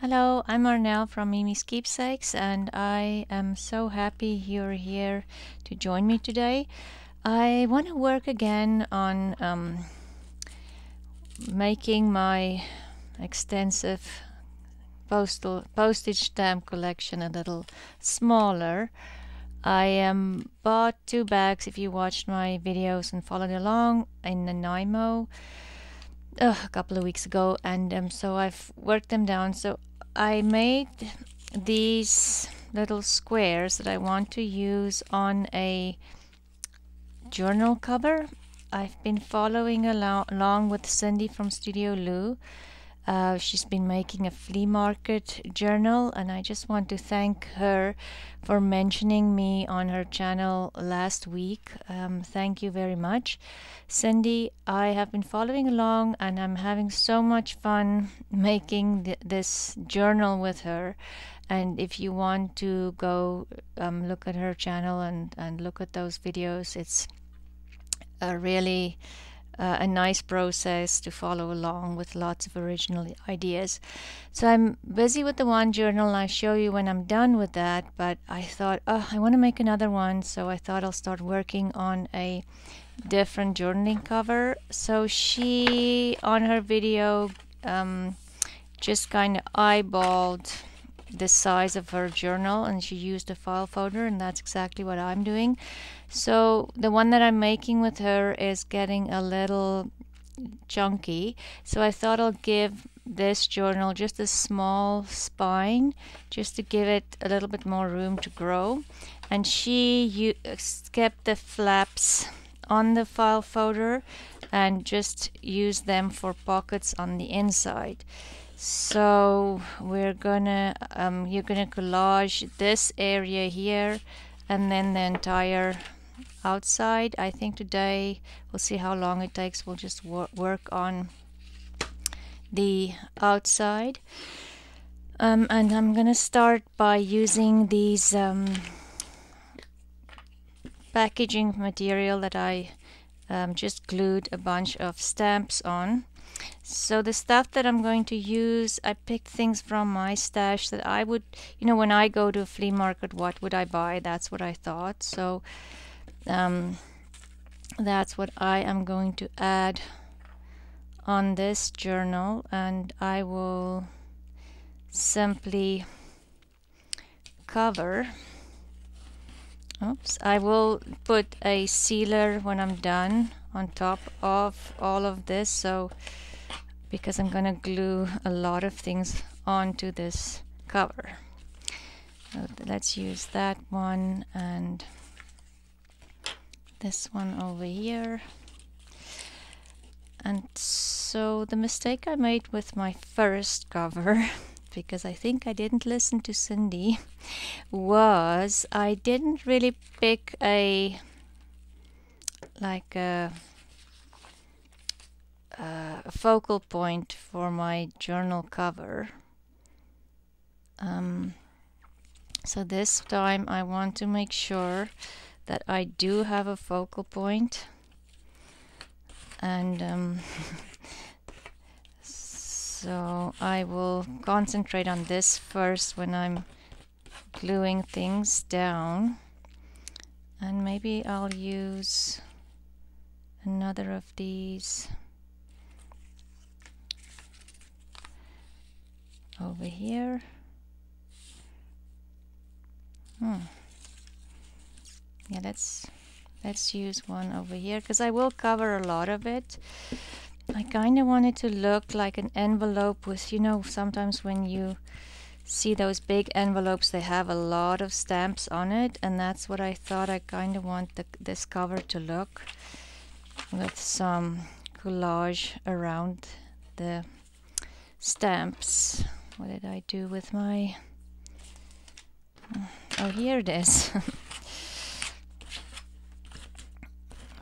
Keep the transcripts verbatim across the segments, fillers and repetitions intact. Hello, I'm Arnell from Mimi's Keepsakes, and I am so happy you're here to join me today. I want to work again on um, making my extensive postal postage stamp collection a little smaller. I um, bought two bags, if you watched my videos and followed along, in Nanaimo uh, a couple of weeks ago, and um, so I've worked them down. So I made these little squares that I want to use on a journal cover. I've been following alo along with Cindy from Studio Loo. Uh, she's been making a flea market journal, and I just want to thank her for mentioning me on her channel last week. Um, thank you very much, Cindy. I have been following along, and I'm having so much fun making th this journal with her. And if you want to go um, look at her channel and, and look at those videos, it's a really Uh, a nice process to follow along with lots of original ideas. So I'm busy with the one journal, and I'll show you when I'm done with that, but I thought, oh, I want to make another one, so I thought I'll start working on a different journaling cover. So she, on her video, um, just kind of eyeballed the size of her journal, and she used a file folder, and that's exactly what I'm doing. So the one that I'm making with her is getting a little chunky, so I thought I'll give this journal just a small spine, just to give it a little bit more room to grow. And she you kept the flaps on the file folder and just used them for pockets on the inside. So we're gonna um, you're gonna collage this area here and then the entire outside. I think today we'll see how long it takes. We'll just wor work on the outside, um, and I'm gonna start by using these um, packaging material that I um, just glued a bunch of stamps on. So the stuff that I'm going to use, I picked things from my stash that I would, you know, when I go to a flea market, what would I buy? That's what I thought. So um, that's what I am going to add on this journal, and I will simply cover. Oops, I will put a sealer when I'm done on top of all of this, so because I'm gonna glue a lot of things onto this cover. So let's use that one and this one over here. And so the mistake I made with my first cover, because I think I didn't listen to Cindy, was I didn't really pick a like a, a focal point for my journal cover. Um, so this time I want to make sure that I do have a focal point, and um, so I will concentrate on this first when I'm gluing things down, and maybe I'll use another of these over here. Hmm. Yeah, let's let's use one over here, because I will cover a lot of it. I kind of want it to look like an envelope with, you know, sometimes when you see those big envelopes, they have a lot of stamps on it, and that's what I thought I kind of want the, this cover to look, with some collage around the stamps. What did I do with my... oh, here it is.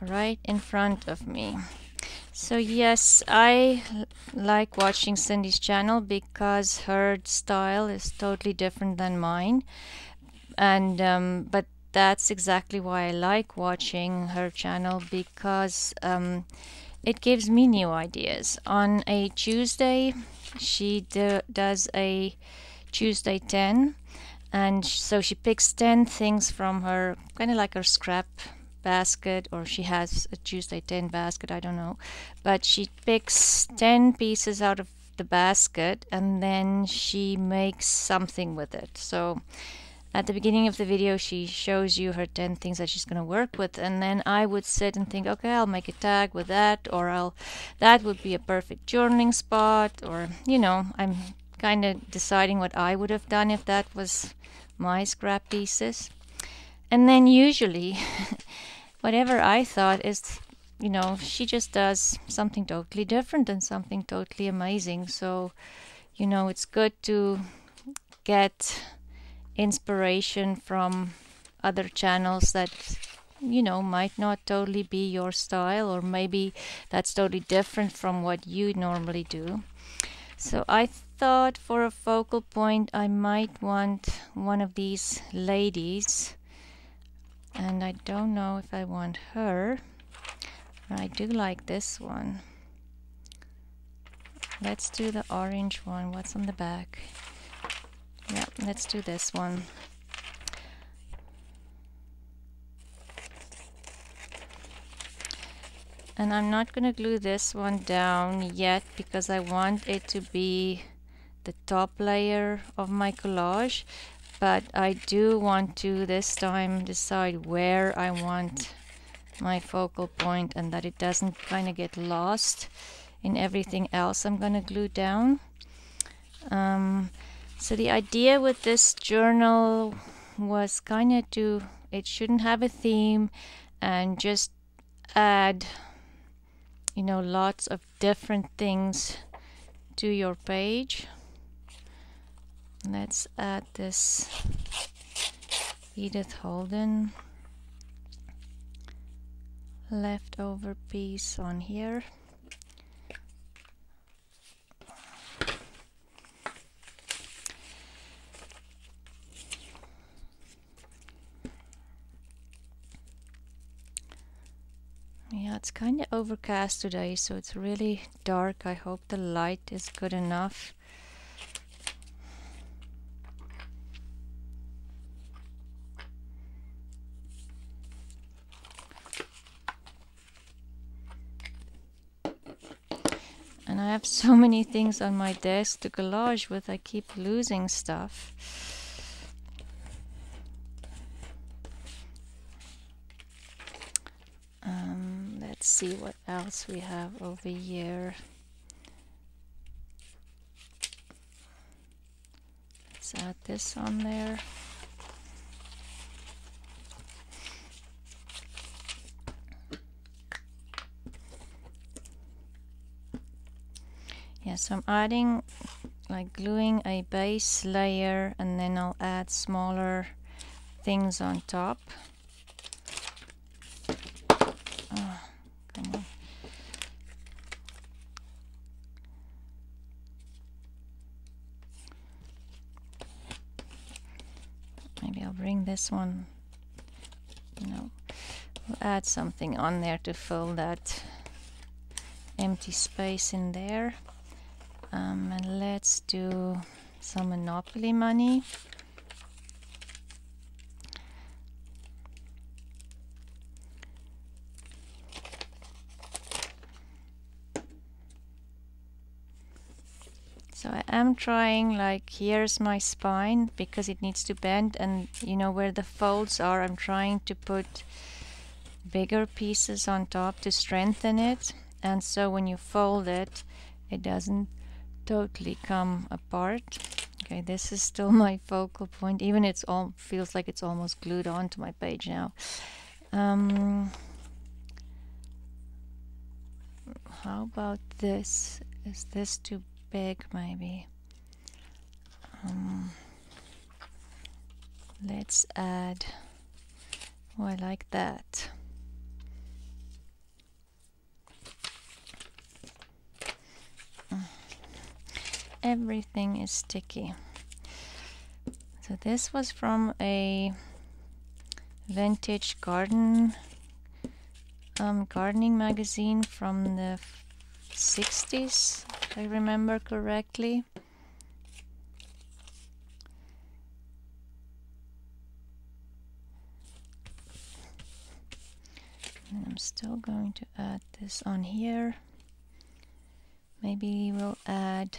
Right in front of me. So yes, I like watching Cindy's channel because her style is totally different than mine, and um, but that's exactly why I like watching her channel, because um, it gives me new ideas. On a Tuesday, she do, does a Tuesday ten, and so she picks ten things from her, kind of like her scrap basket, or she has a Tuesday ten basket, I don't know, but she picks ten pieces out of the basket and then she makes something with it. So at the beginning of the video she shows you her ten things that she's going to work with, and then I would sit and think, okay, I'll make a tag with that, or I'll, that would be a perfect journaling spot, or, you know, I'm kind of deciding what I would have done if that was my scrap pieces. And then usually whatever I thought is, you know, she just does something totally different and something totally amazing. So, you know, it's good to get inspiration from other channels that, you know, might not totally be your style, or maybe that's totally different from what you normally do. So I thought for a focal point I might want one of these ladies, and I don't know if I want her. I do like this one. Let's do the orange one. What's on the back? Yeah, let's do this one. And I'm not going to glue this one down yet because I want it to be the top layer of my collage. But I do want to this time decide where I want my focal point, and that it doesn't kind of get lost in everything else I'm going to glue down. Um, so the idea with this journal was kind of to, it shouldn't have a theme, and just add, you know, lots of different things to your page. Let's add this Edith Holden leftover piece on here. Yeah, it's kind of overcast today, so it's really dark. I hope the light is good enough. And I have so many things on my desk to collage with, I keep losing stuff. Um, let's see what else we have over here. Let's add this on there. Yeah, so I'm adding, like gluing a base layer, and then I'll add smaller things on top. Oh, come on. Maybe I'll bring this one. No, we'll add something on there to fill that empty space in there. Um, and let's do some Monopoly money. So I am trying, like, here's my spine because it needs to bend, and you know where the folds are, I'm trying to put bigger pieces on top to strengthen it, and so when you fold it, it doesn't totally come apart. Okay, this is still my focal point, even it's all feels like it's almost glued onto my page now. Um, how about this? Is this too big? Maybe um, let's add, oh, I like that. Everything is sticky. So this was from a vintage garden um, gardening magazine from the sixties, if I remember correctly. And I'm still going to add this on here. Maybe we'll add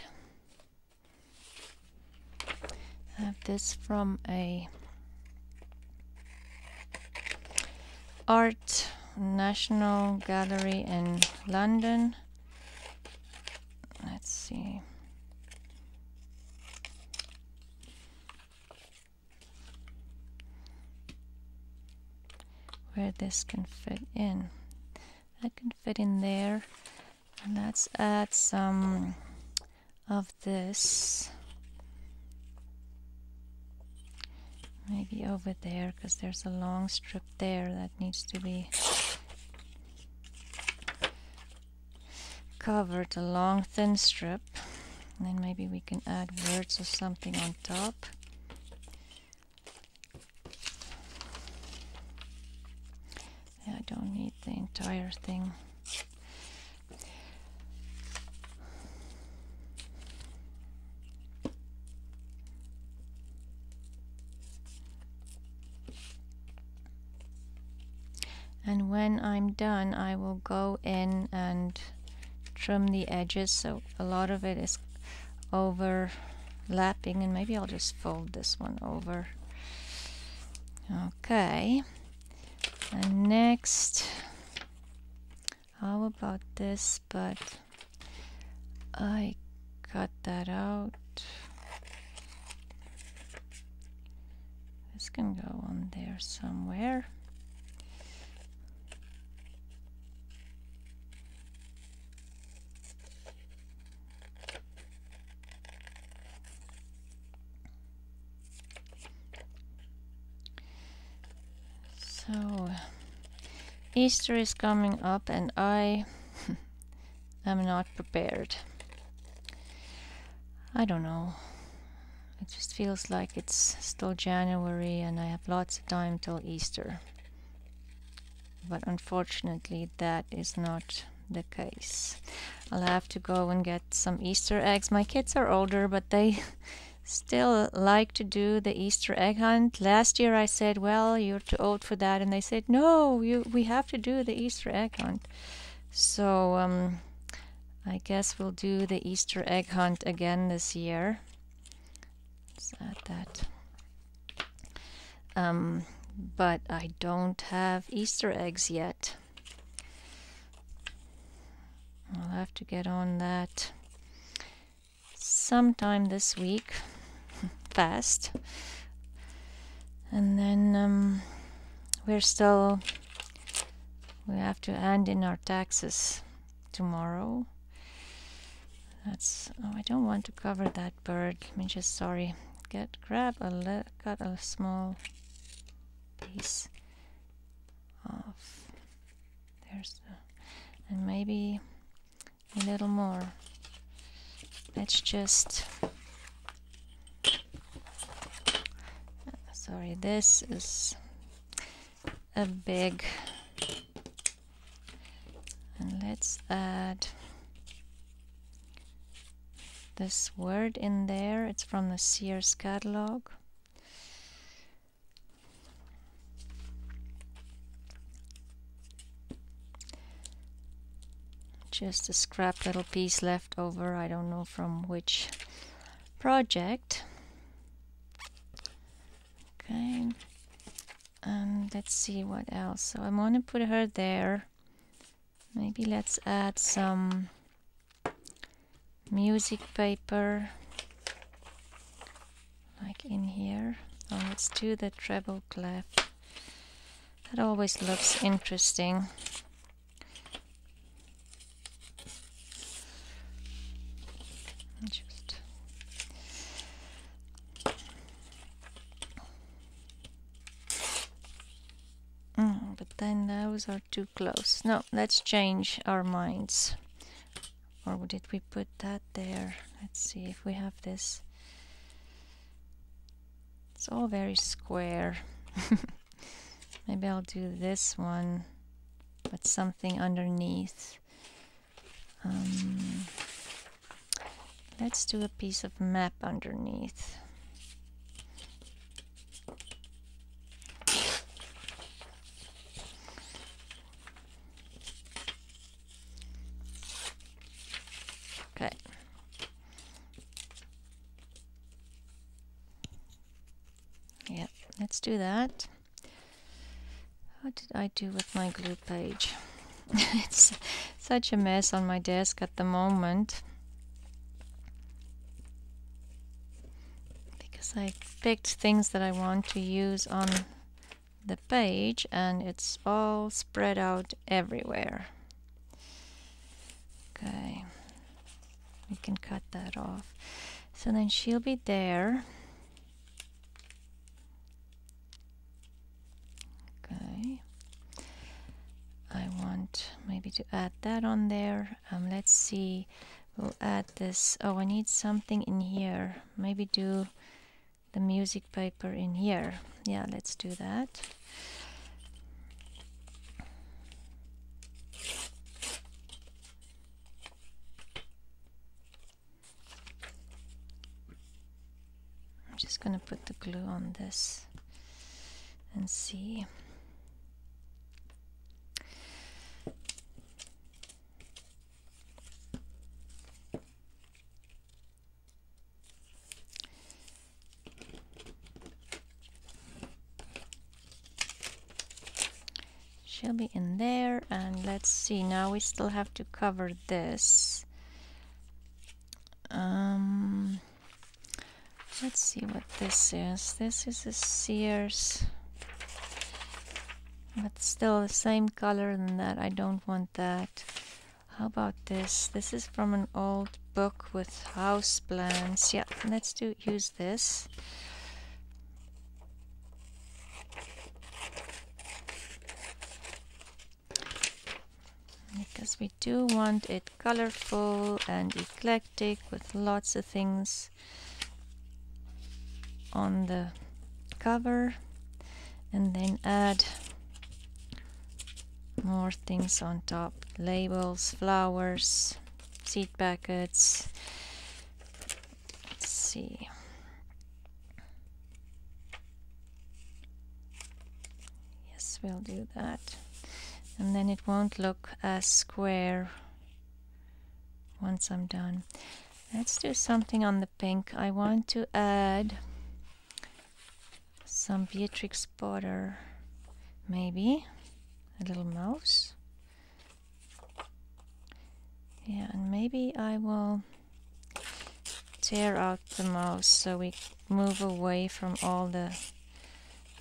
have this from a art National Gallery in London. Let's see. Where this can fit in. That can fit in there. And let's add some of this. Maybe over there, because there's a long strip there that needs to be covered, a long thin strip. And then maybe we can add words or something on top. I don't need the entire thing. And when I'm done, I will go in and trim the edges, so a lot of it is overlapping, and maybe I'll just fold this one over. Okay, and next, how about this, but I cut that out. This can go on there somewhere. So, Easter is coming up and I am not prepared. I don't know. It just feels like it's still January and I have lots of time till Easter. But unfortunately that is not the case. I'll have to go and get some Easter eggs. My kids are older, but they still like to do the Easter egg hunt. Last year I said, well, you're too old for that, and they said, no, you, we have to do the Easter egg hunt. So um, I guess we'll do the Easter egg hunt again this year. Let's add that. Um, but I don't have Easter eggs yet. I'll have to get on that sometime this week, fast. And then um, we're still, we have to hand in our taxes tomorrow. That's, oh, I don't want to cover that bird. Let me just, sorry, get, grab a, le cut a small piece off. There's the, and maybe a little more. Let's just, sorry, this is a big, and let's add this word in there. It's from the Sears catalog. Just a scrap little piece left over. I don't know from which project. Okay, and let's see what else. So I want to put her there. Maybe let's add some music paper, like in here. Oh, let's do the treble clef. That always looks interesting. Just mm, but then those are too close. No, let's change our minds. Or did we put that there? Let's see if we have this. It's all very square. Maybe I'll do this one but something underneath. Um, let's do a piece of map underneath. Okay. Yep, let's do that. What did I do with my glue page? It's such a mess on my desk at the moment, because I picked things that I want to use on the page and it's all spread out everywhere. Okay, we can cut that off. So then she'll be there. Okay. I want maybe to add that on there. Um, let's see, we'll add this. Oh, I need something in here. Maybe do the music paper in here. Yeah, let's do that. I'm just gonna put the glue on this and see. She'll be in there, and let's see, now we still have to cover this. Um, let's see what this is. This is a Sears, but still the same color than that. I don't want that. How about this? This is from an old book with house plans. Yeah, let's do use this. Because we do want it colorful and eclectic with lots of things on the cover, and then add more things on top, labels, flowers, seed packets. Let's see. Yes, we'll do that. And then it won't look as square once I'm done. Let's do something on the pink. I want to add some Beatrix Potter, maybe a little mouse. Yeah, and maybe I will tear out the mouse so we move away from all the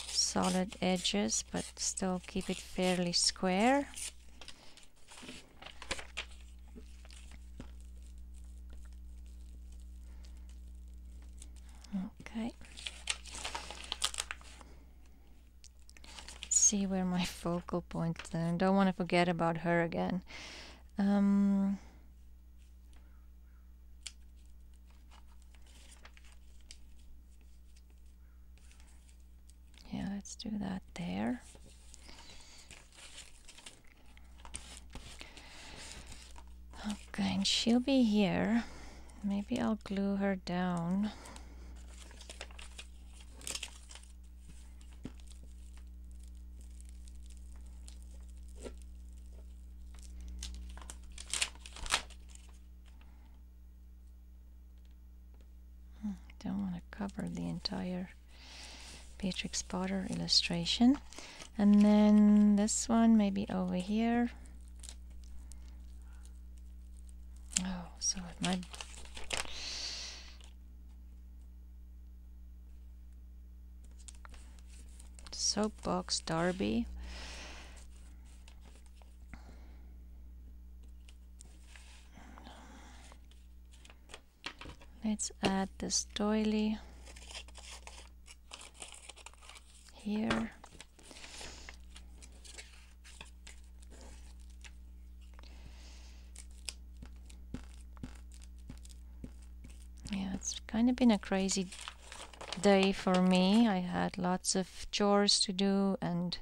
solid edges, but still keep it fairly square. Okay. Let's see where my focal point is. I don't want to forget about her again. Um, Yeah, let's do that there. Okay, and she'll be here. Maybe I'll glue her down. Hmm, don't want to cover the entire Beatrix Potter illustration. And then this one maybe over here. Oh, so it might... Soapbox Derby. Let's add this doily here. Yeah, it's kind of been a crazy day for me. I had lots of chores to do and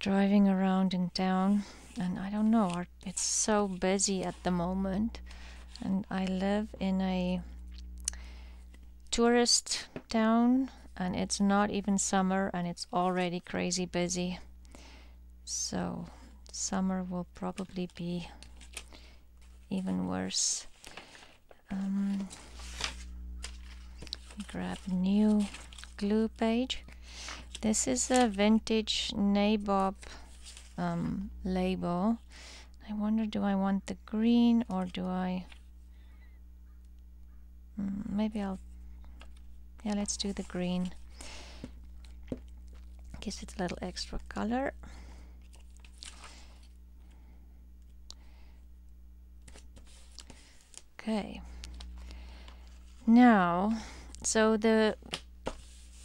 driving around in town, and I don't know, our, it's so busy at the moment, and I live in a tourist town, and it's not even summer, and it's already crazy busy. So summer will probably be even worse. Um, grab new glue page. This is a vintage Nabob um, label. I wonder, do I want the green or do I... Mm, maybe I'll... Yeah, let's do the green. Gives it a little extra color. Okay. Now, so the...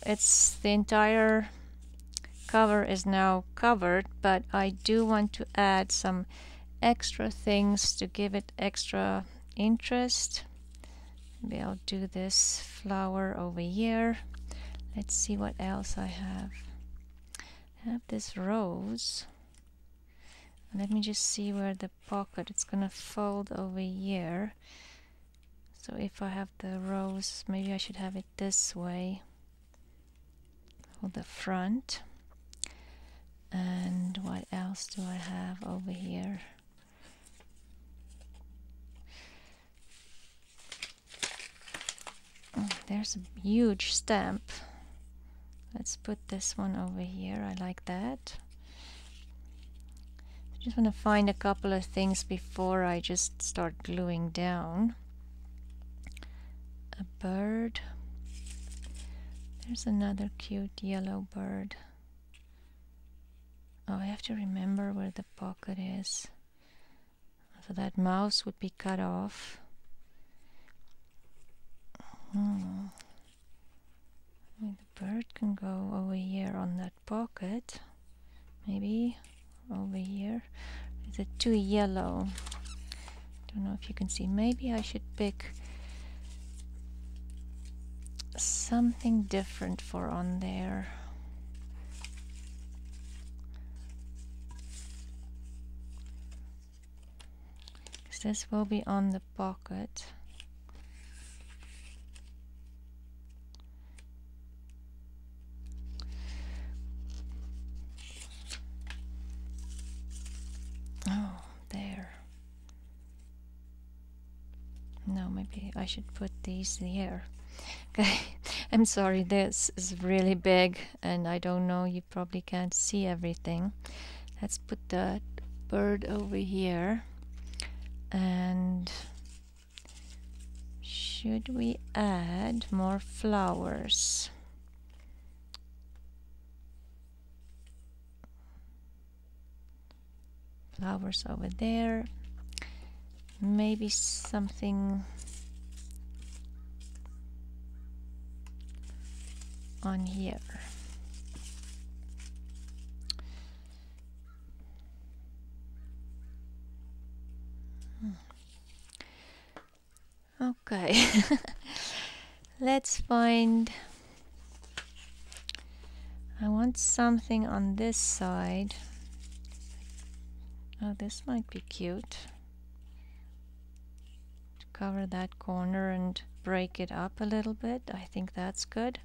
It's the entire cover is now covered, but I do want to add some extra things to give it extra interest. Maybe I'll do this flower over here. Let's see what else I have. I have this rose. Let me just see where the pocket, it's gonna fold over here. So if I have the rose, maybe I should have it this way. The front. And what else do I have over here? Oh, there's a huge stamp. Let's put this one over here. I like that. I just want to find a couple of things before I just start gluing down. A bird. There's another cute yellow bird. Oh, I have to remember where the pocket is. So that mouse would be cut off. Hmm. I mean, the bird can go over here on that pocket. Maybe over here. Is it too yellow? Don't know if you can see. Maybe I should pick something different for on there. Because this will be on the pocket. Oh, there. No, maybe I should put these there. Okay, I'm sorry, this is really big and I don't know, you probably can't see everything. Let's put that bird over here. And should we add more flowers? Flowers over there. Maybe something on here. Hmm. Okay, let's find, I want something on this side. Oh, this might be cute. To cover that corner and break it up a little bit, I think that's good.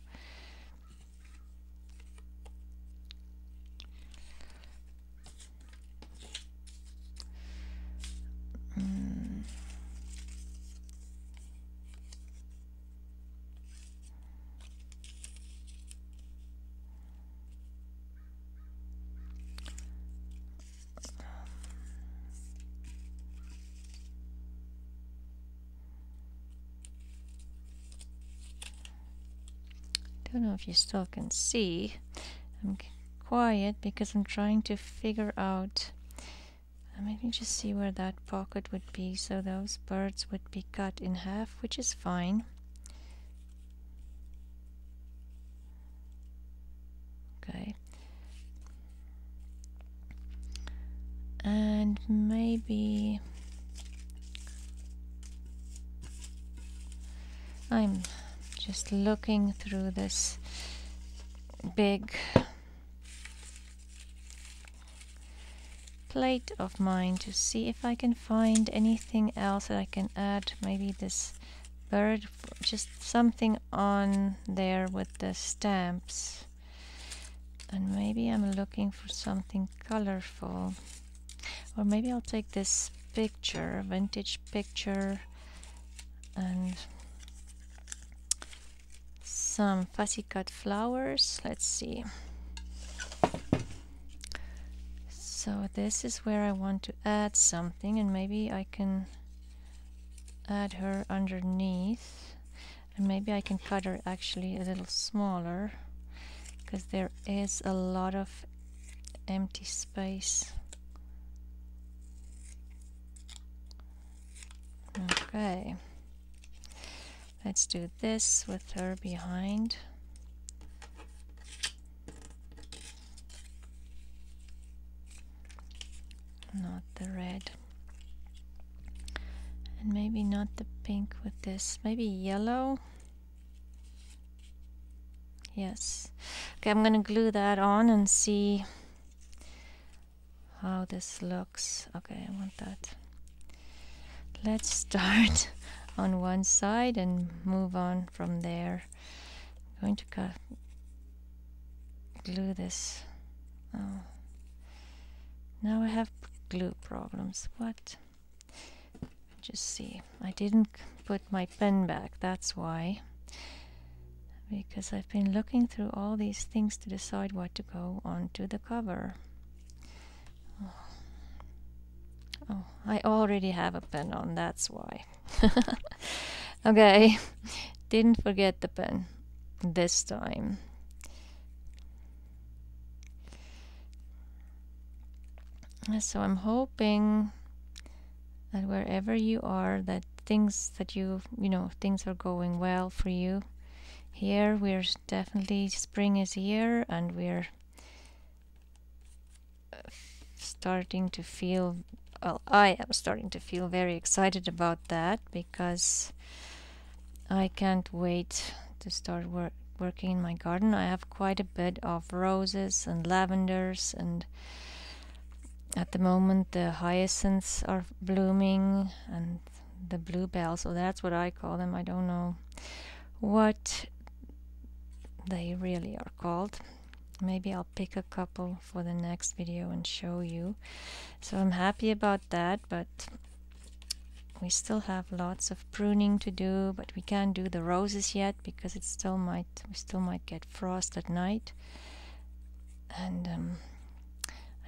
Don't know if you still can see. I'm quiet because I'm trying to figure out. Let me just see where that pocket would be. So those birds would be cut in half, which is fine. Okay. And maybe I'm just looking through this big plate of mine to see if I can find anything else that I can add. Maybe this bird, just something on there with the stamps. And maybe I'm looking for something colorful. Or maybe I'll take this picture, vintage picture, and some fussy cut flowers. Let's see. So this is where I want to add something, and maybe I can add her underneath, and maybe I can cut her actually a little smaller, because there is a lot of empty space. Okay, let's do this with her behind. Not the red. And maybe not the pink with this. Maybe yellow. Yes. Okay, I'm gonna glue that on and see how this looks. Okay, I want that. Let's start on one side and move on from there. I'm going to cut, glue this. Oh. Now I have glue problems. What? Just see. I didn't put my pen back. That's why. Because I've been looking through all these things to decide what to go onto the cover. Oh. Oh, I already have a pen on, that's why. Okay, didn't forget the pen this time. So I'm hoping that wherever you are, that things that you, you know, things are going well for you. Here we're definitely, spring is here, and we're starting to feel, well, I am starting to feel very excited about that, because I can't wait to start wor working in my garden. I have quite a bit of roses and lavenders, and at the moment the hyacinths are blooming and the bluebells, so that's what I call them. I don't know what they really are called. Maybe I'll pick a couple for the next video and show you. So I'm happy about that, but we still have lots of pruning to do, but we can't do the roses yet because it still might, we still might get frost at night. And um,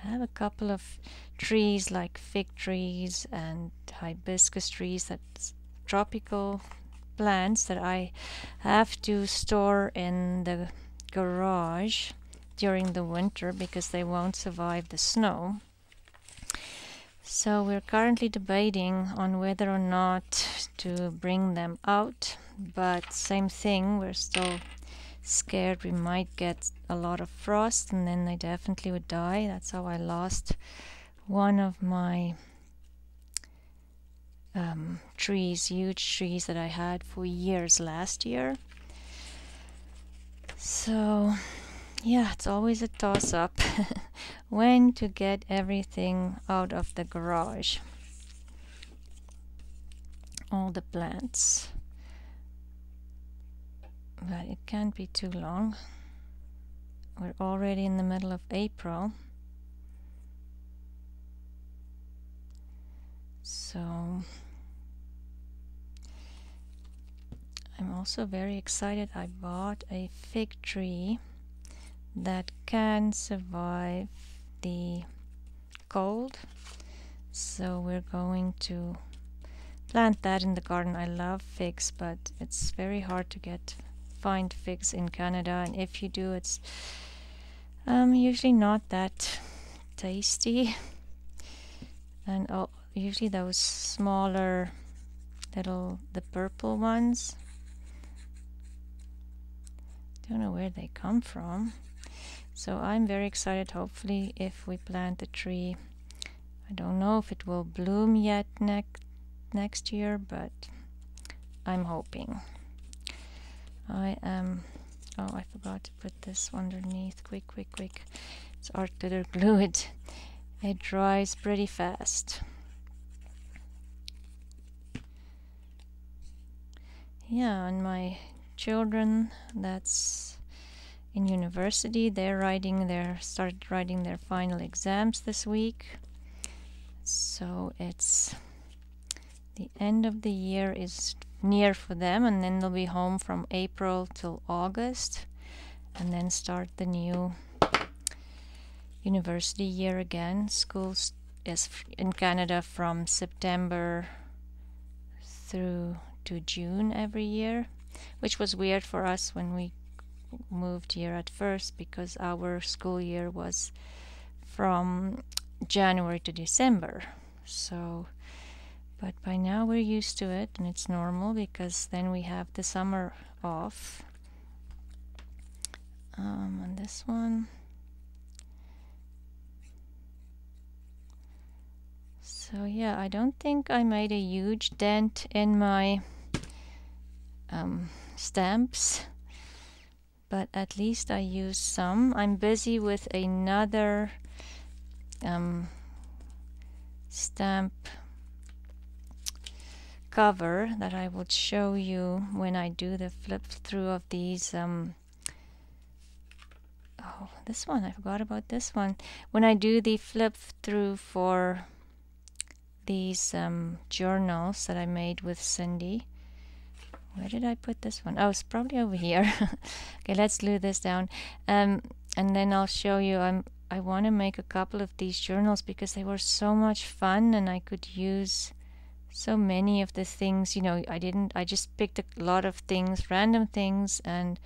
I have a couple of trees like fig trees and hibiscus trees, that's tropical plants that I have to store in the garage during the winter because they won't survive the snow. So we're currently debating on whether or not to bring them out, but same thing, we're still scared we might get a lot of frost and then they definitely would die. That's how I lost one of my um, trees, huge trees that I had for years last year. So yeah, it's always a toss-up when to get everything out of the garage. All the plants. But it can't be too long. We're already in the middle of April. So I'm also very excited. I bought a fig tree that can survive the cold, so we're going to plant that in the garden. I love figs, but it's very hard to get find figs in Canada, and if you do, it's um, usually not that tasty, and oh, usually those smaller little, the purple ones, don't know where they come from. So I'm very excited. Hopefully if we plant the tree, I don't know if it will bloom yet next next year, but I'm hoping. I am, oh, I forgot to put this underneath. Quick quick quick. It's hard to glue it. It dries pretty fast. Yeah, and my children that's in university, they're writing their, started writing their final exams this week. So it's the end of the year is near for them, and then they'll be home from April till August, and then start the new university year again. School is in Canada from September through to June every year, which was weird for us when we moved here at first, because our school year was from January to December. So, but by now we're used to it, and it's normal, because then we have the summer off. Um, and this one, so yeah, I don't think I made a huge dent in my um, stamps, but at least I used some. I'm busy with another um, stamp cover that I will show you when I do the flip through of these. Um, oh, this one, I forgot about this one. When I do the flip through for these um, journals that I made with Cindy. Where did I put this one? Oh, it's probably over here. Okay, let's glue this down. Um, and then I'll show you. I'm, I want to make a couple of these journals because they were so much fun, and I could use so many of the things, you know. I didn't, I just picked a lot of things, random things, and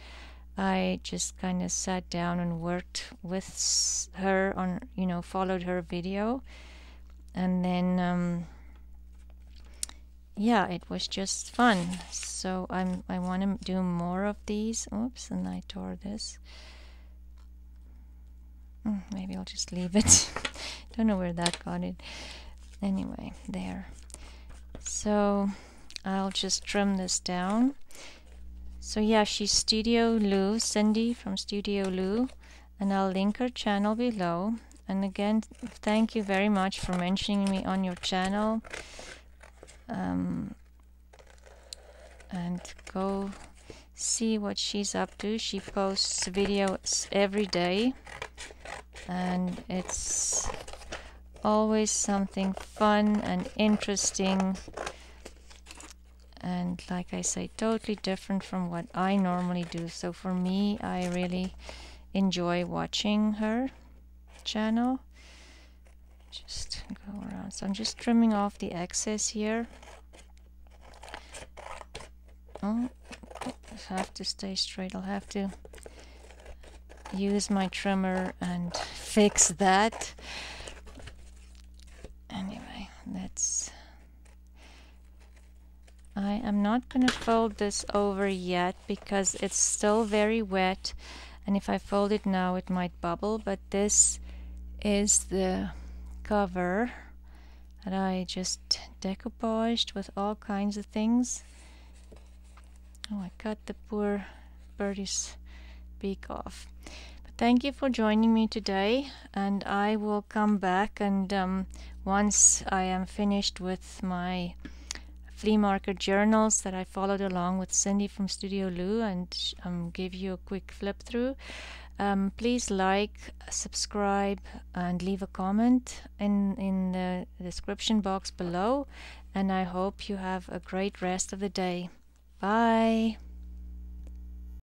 I just kind of sat down and worked with her on, you know, followed her video. And then, um, yeah, it was just fun. So I'm, I want to do more of these. Oops, and I tore this. Mm, maybe I'll just leave it. Don't know where that got it. Anyway, there. So I'll just trim this down. So yeah, she's Studio Loo, Cindy from Studio Loo, and I'll link her channel below. And again, thank you very much for mentioning me on your channel. Um, and go see what she's up to. She posts videos every day, and it's always something fun and interesting, and like I say, totally different from what I normally do. So for me, I really enjoy watching her channel. Just go around. So I'm just trimming off the excess here. Oh, I have to stay straight. I'll have to use my trimmer and fix that. Anyway, let's... I am not going to fold this over yet because it's still very wet, and if I fold it now it might bubble, but this is the cover that I just decoupaged with all kinds of things. Oh, I cut the poor birdie's beak off. But thank you for joining me today, and I will come back, and um, once I am finished with my flea market journals that I followed along with Cindy from Studio Loo, and um, give you a quick flip through. Um, please like, subscribe, and leave a comment in, in the description box below, and I hope you have a great rest of the day. Bye!